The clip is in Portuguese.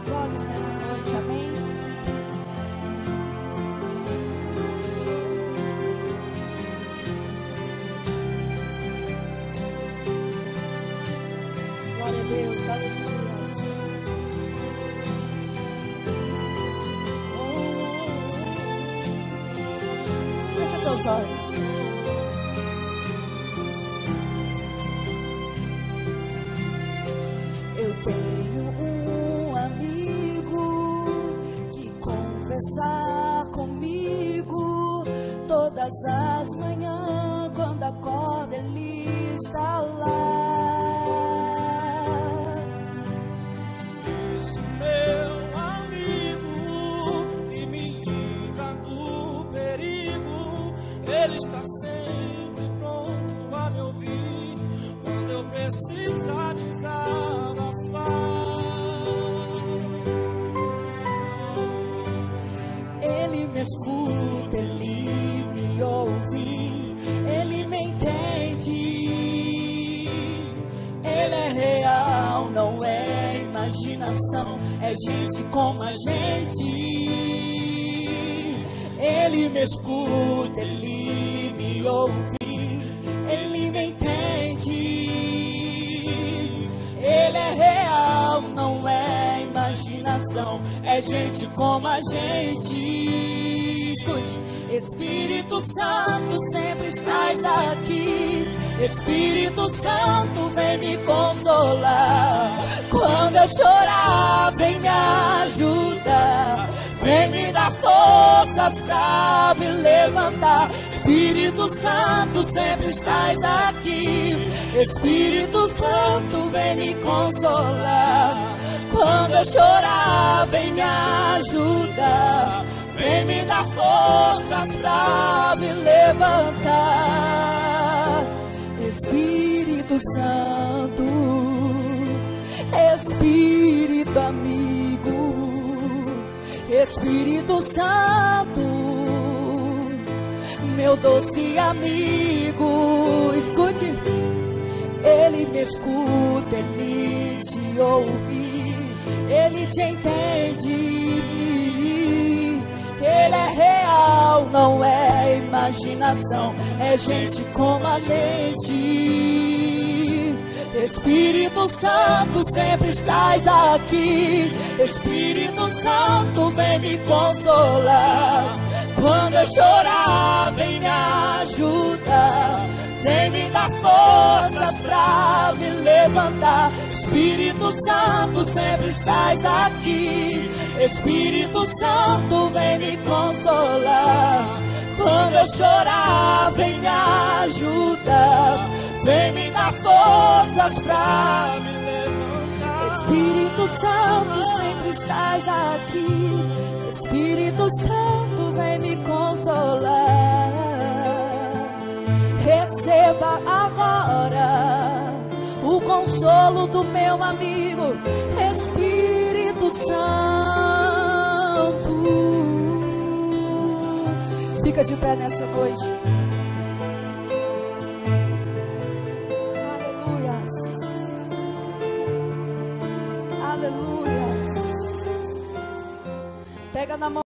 seus olhos nessa noite, amém? Glória a Deus, aleluia. Fecha teus olhos. Todas as manhãs, quando acorda, ele está lá. Isso, meu amigo, que me livra do perigo. Ele está sempre pronto a me ouvir quando eu precisar desabafar. Ele me escuta, ele ouvir, ele me entende, ele é real, não é imaginação, é gente como a gente. Ele me escuta, ele me ouve, ele me entende, ele é real, não é imaginação, é gente como a gente. Escute, Espírito Santo, sempre estás aqui. Espírito Santo, vem me consolar. Quando eu chorar, vem me ajudar. Vem me dar forças pra me levantar. Espírito Santo, sempre estás aqui. Espírito Santo, vem me consolar. Quando eu chorar, vem me ajudar. Vem me dar forças pra me levantar. Espírito Santo, Espírito amigo, Espírito Santo, meu doce amigo. Escute, ele me escuta, ele te ouve, ele te entende. Ele é real, não é imaginação, é gente como a gente. Espírito Santo, sempre estás aqui. Espírito Santo, vem me consolar. Quando eu chorar, vem me ajudar. Vem me dar forças pra me levantar. Espírito Santo, sempre estás aqui. Espírito Santo, vem me consolar. Quando eu chorar, vem me ajudar. Vem me dar forças pra me levantar. Espírito Santo, sempre estás aqui. Espírito Santo, vem me consolar. Receba agora o consolo do meu amigo Espírito Santo. Fica de pé nessa noite. Aleluia. Aleluia. Pega na mão.